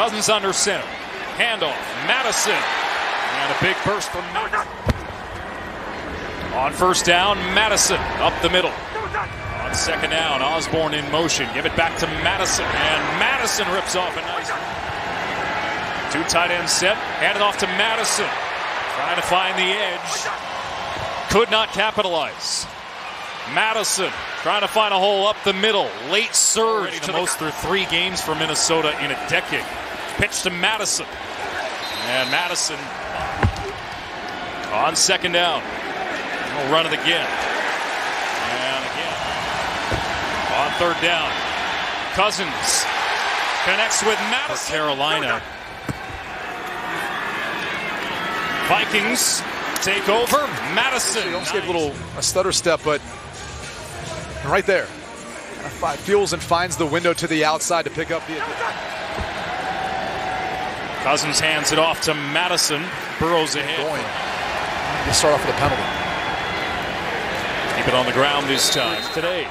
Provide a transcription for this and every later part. Cousins under center. Handoff. Mattison. And a big burst from Mattison. On first down, Mattison up the middle. On second down, Osborne in motion. Give it back to Mattison. And Mattison rips off a nice. Two tight ends set. Handed off to Mattison. Trying to find the edge. Could not capitalize. Mattison trying to find a hole up the middle. Late surge to the most through 3 games for Minnesota in a decade. Pitch to Mattison. And Mattison on second down. We'll run it again. And again. On third down. Cousins connects with Mattison. For Carolina. Vikings take over. Mattison. He almost gave a little stutter step, but right there. Fuels and finds the window to the outside to pick up the... Cousins hands it off to Mattison. Burrows ahead. They start off with a penalty. Keep it on the ground this time. Today.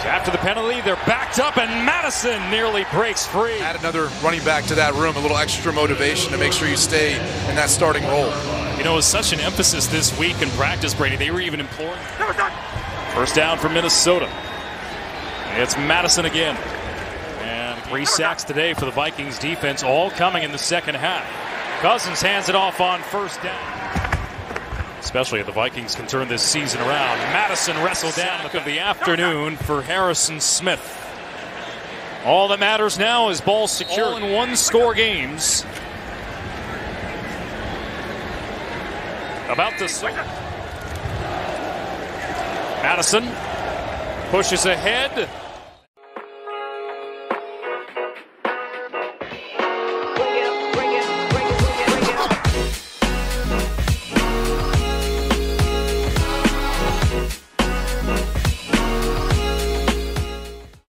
So after the penalty, they're backed up, and Mattison nearly breaks free. Add another running back to that room. A little extra motivation to make sure you stay in that starting role. You know, it's such an emphasis this week in practice, Brady. They were even imploring. First down for Minnesota. It's Mattison again. 3 sacks today for the Vikings defense, all coming in the second half. Cousins hands it off on first down. Especially if the Vikings can turn this season around. Mattison wrestled down of the afternoon for Harrison Smith. All that matters now is ball secure in one-score games. About to swing. Mattison pushes ahead.